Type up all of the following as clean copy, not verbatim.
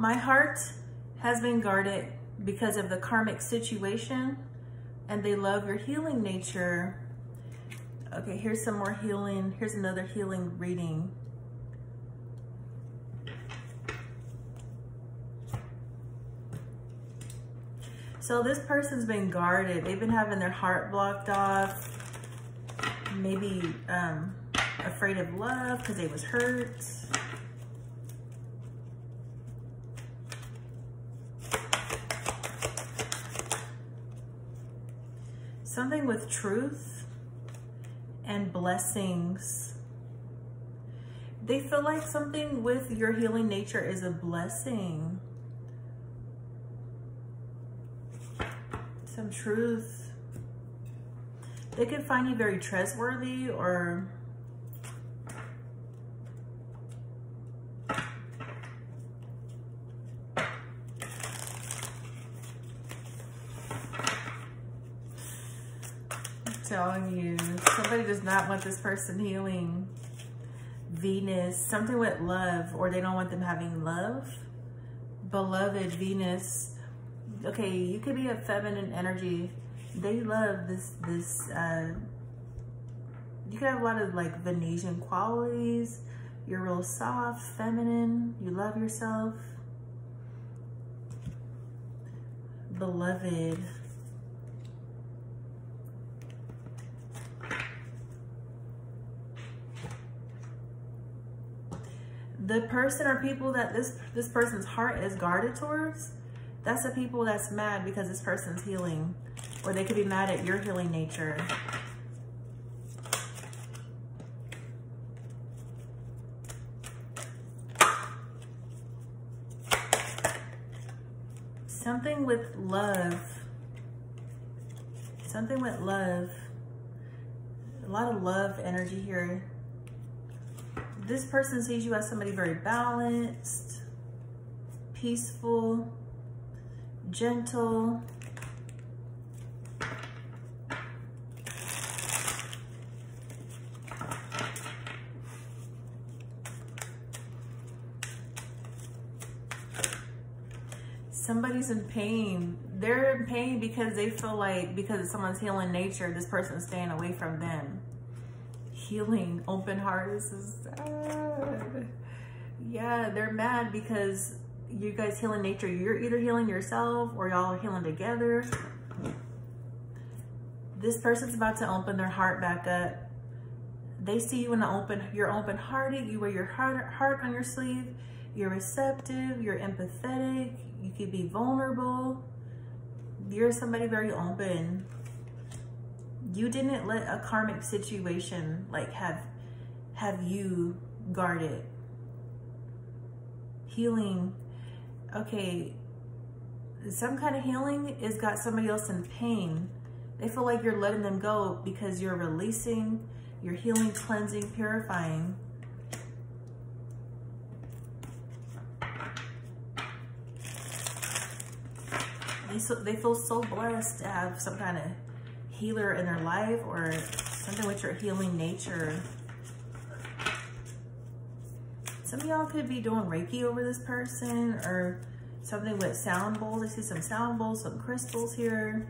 My heart has been guarded because of the karmic situation, and they love your healing nature. Okay, here's some more healing. Here's another healing reading. So this person's been guarded. They've been having their heart blocked off. Maybe afraid of love because they was hurt. Something with truth and blessings. They feel like something with your healing nature is a blessing. Some truth. They could find you very trustworthy, or telling you, somebody does not want this person healing. Venus, something with love, or they don't want them having love. Beloved Venus. Okay, you could be a feminine energy. They love this, you could have a lot of like Venetian qualities. You're real soft, feminine, you love yourself. Beloved. The person or people that this person's heart is guarded towards, that's the people that's mad because this person's healing, or they could be mad at your healing nature. Something with love. Something with love. A lot of love energy here. This person sees you as somebody very balanced, peaceful, gentle. Somebody's in pain. They're in pain because they feel like because of someone's healing nature, this person's staying away from them. Healing, open heart, this is sad. Yeah, they're mad because you guys healing nature. You're either healing yourself or y'all are healing together. This person's about to open their heart back up. They see you in the open, you're open-hearted, you wear your heart on your sleeve, you're receptive, you're empathetic, you could be vulnerable. You're somebody very open. You didn't let a karmic situation like have you guarded. Healing. Okay, some kind of healing has got somebody else in pain. They feel like you're letting them go because you're releasing, you're healing, cleansing, purifying. They feel so blessed to have some kind of healer in their life, or something with your healing nature. Some of y'all could be doing Reiki over this person, or something with sound bowls. I see some sound bowls, some crystals here.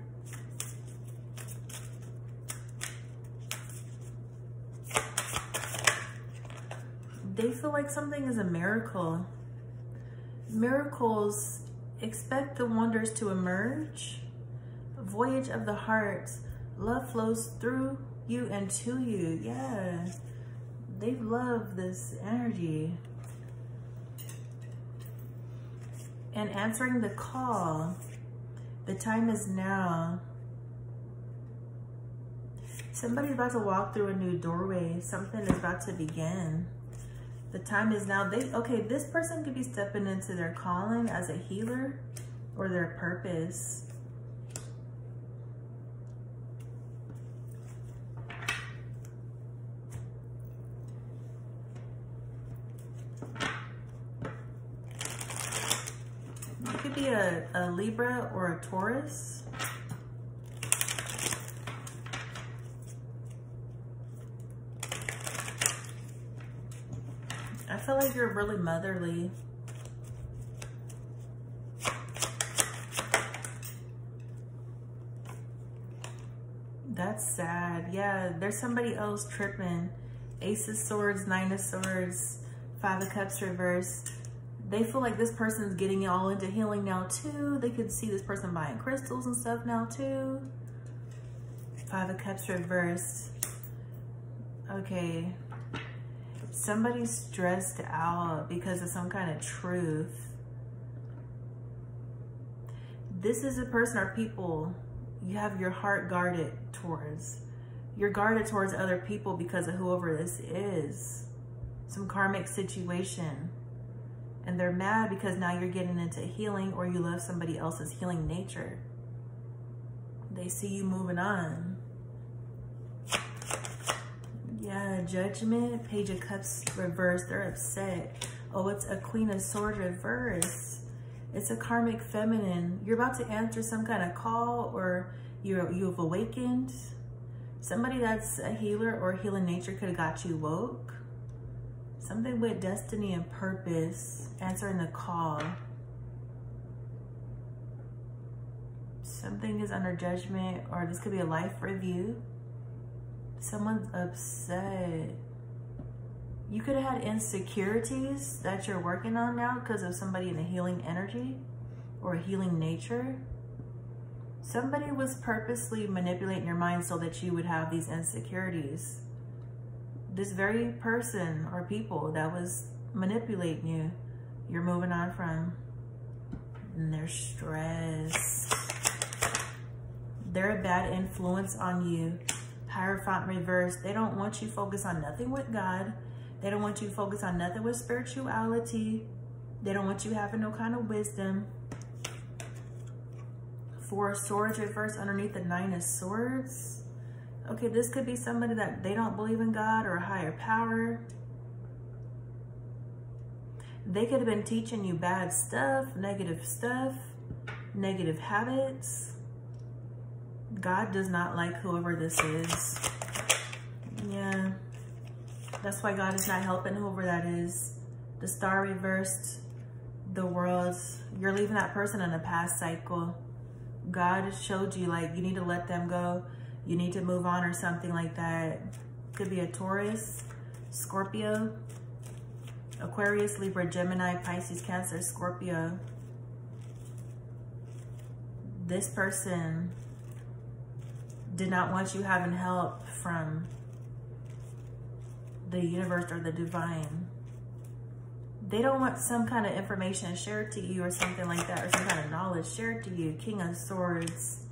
They feel like something is a miracle. Miracles, expect the wonders to emerge. Voyage of the heart. Love flows through you and to you. Yeah. They love this energy. And answering the call. The time is now. Somebody's about to walk through a new doorway. Something is about to begin. The time is now. Okay, this person could be stepping into their calling as a healer or their purpose. A Libra or a Taurus. I feel like you're really motherly. That's sad. Yeah, there's somebody else tripping. Ace of Swords, Nine of Swords, Five of Cups reversed. They feel like this person's getting all into healing now too. They could see this person buying crystals and stuff now too. Five of Cups reversed. Okay. Somebody's stressed out because of some kind of truth. This is a person or people you have your heart guarded towards. You're guarded towards other people because of whoever this is. Some karmic situation. And they're mad because now you're getting into healing or you love somebody else's healing nature. They see you moving on. Yeah, Judgment, Page of Cups reversed. They're upset. Oh, it's a Queen of Swords reversed. It's a karmic feminine. You're about to answer some kind of call or you've awakened. Somebody that's a healer or healing nature could have got you woke. Something with destiny and purpose, answering the call. Something is under judgment, or this could be a life review. Someone's upset. You could have had insecurities that you're working on now because of somebody in a healing energy or a healing nature. Somebody was purposely manipulating your mind so that you would have these insecurities. This very person or people that was manipulating you, you're moving on from. And they're stressed. They're a bad influence on you. Hierophant reversed. They don't want you focused on nothing with God. They don't want you focused on nothing with spirituality. They don't want you having no kind of wisdom. Four of Swords reversed underneath the Nine of Swords. Okay, this could be somebody that they don't believe in God or a higher power. They could have been teaching you bad stuff, negative habits. God does not like whoever this is. Yeah. That's why God is not helping whoever that is. The Star reversed, the World. You're leaving that person in a past cycle. God showed you, like, you need to let them go. You need to move on or something like that. Could be a Taurus, Scorpio, Aquarius, Libra, Gemini, Pisces, Cancer, Scorpio. This person did not want you having help from the universe or the divine. They don't want some kind of information shared to you or something like that, or some kind of knowledge shared to you. King of Swords.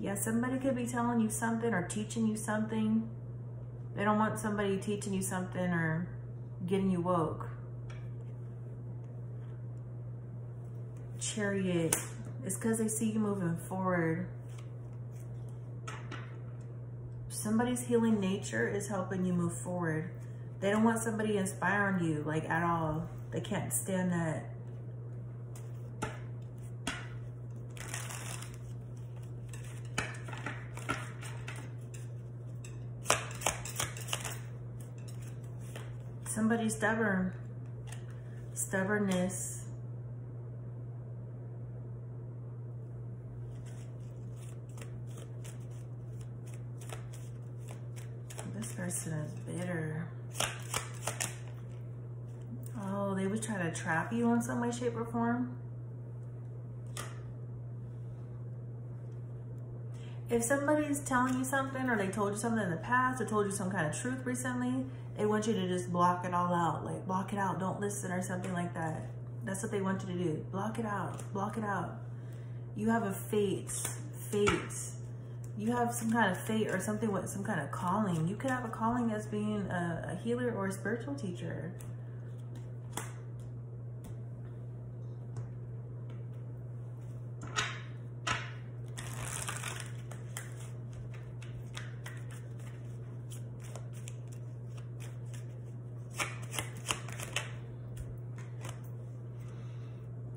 Yeah, somebody could be telling you something or teaching you something. They don't want somebody teaching you something or getting you woke. Chariot. It's because they see you moving forward. Somebody's healing nature is helping you move forward. They don't want somebody inspiring you, like, at all. They can't stand that. Somebody's stubborn. Stubbornness. This person is bitter. Oh, they would try to trap you in some way, shape, or form. If somebody's telling you something, or they told you something in the past, or told you some kind of truth recently, they want you to just block it all out. Like, block it out, don't listen, or something like that. That's what they want you to do. Block it out, block it out. You have a fate. You have some kind of fate or something with some kind of calling. You could have a calling as being a healer or a spiritual teacher.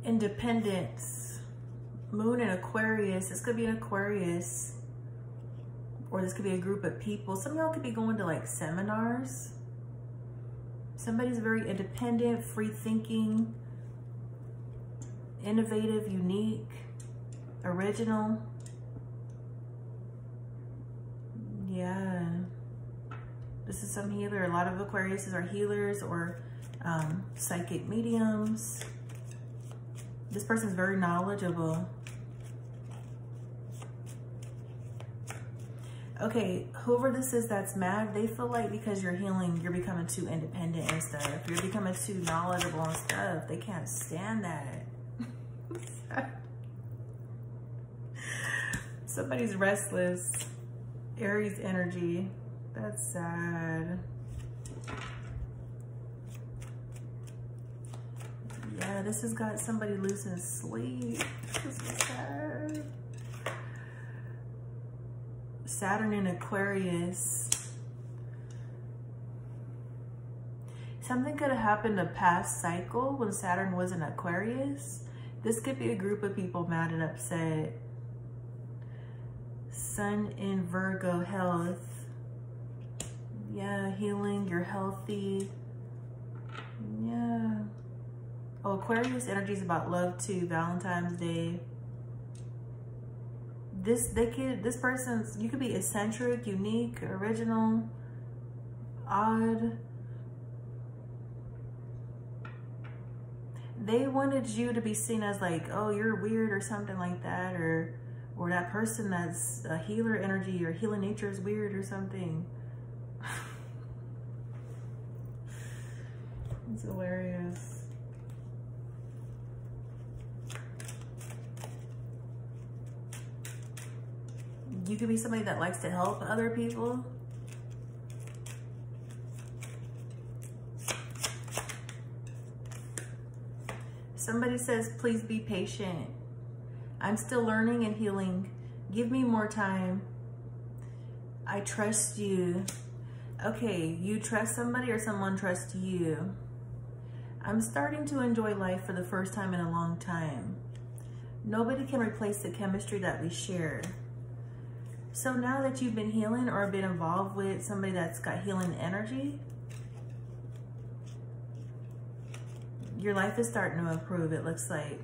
Independence. Moon in Aquarius. This could be an Aquarius, or this could be a group of people. Some of y'all could be going to, like, seminars. Somebody's very independent, free thinking, innovative, unique, original. This is some healer. A lot of Aquariuses are healers or psychic mediums. This person's very knowledgeable. Okay, whoever this is that's mad, they feel like because you're healing, you're becoming too independent and stuff. You're becoming too knowledgeable and stuff. They can't stand that. Somebody's restless. Aries energy. That's sad. Yeah, this has got somebody losing sleep. This is sad. Saturn in Aquarius. Something could have happened in a past cycle when Saturn was in Aquarius. This could be a group of people mad and upset. Sun in Virgo, health. Yeah, healing, you're healthy. Yeah. Oh, Aquarius energy is about love too, Valentine's Day. You could be eccentric, unique, original, odd. They wanted you to be seen as like, oh, you're weird or something like that, or that person that's a healer energy or healing nature is weird or something. It's hilarious. You could be somebody that likes to help other people. Somebody says, please be patient. I'm still learning and healing. Give me more time. I trust you. Okay, you trust somebody or someone trusts you. I'm starting to enjoy life for the first time in a long time. Nobody can replace the chemistry that we share. So now that you've been healing or been involved with somebody that's got healing energy, your life is starting to improve, it looks like.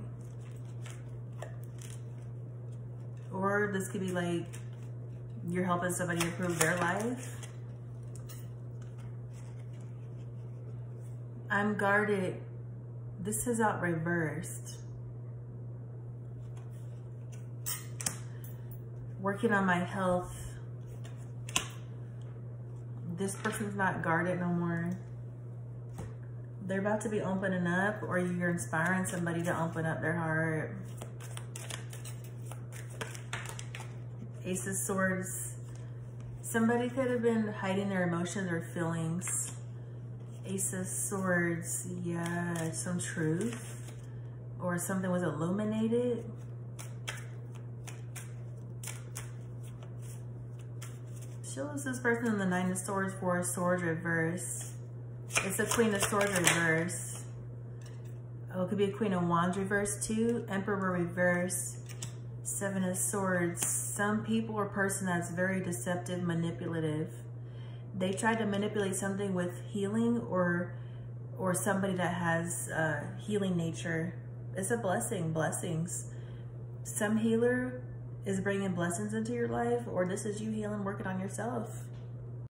Or this could be like you're helping somebody improve their life. I'm guarded. This is out reversed. Working on my health. This person's not guarded no more. They're about to be opening up, or you're inspiring somebody to open up their heart. Ace of Swords. Somebody could have been hiding their emotions or feelings. Ace of Swords, yeah, some truth. Or something was illuminated. Shows this person in the Nine of Swords, Four of Swords reverse. It's a Queen of Swords reverse. Oh, it could be a Queen of Wands reverse too. Emperor reverse. Seven of Swords. Some people or person that's very deceptive, manipulative. They tried to manipulate something with healing or somebody that has healing nature. It's a blessing, blessings. Some healer is bringing blessings into your life, or this is you healing, working on yourself.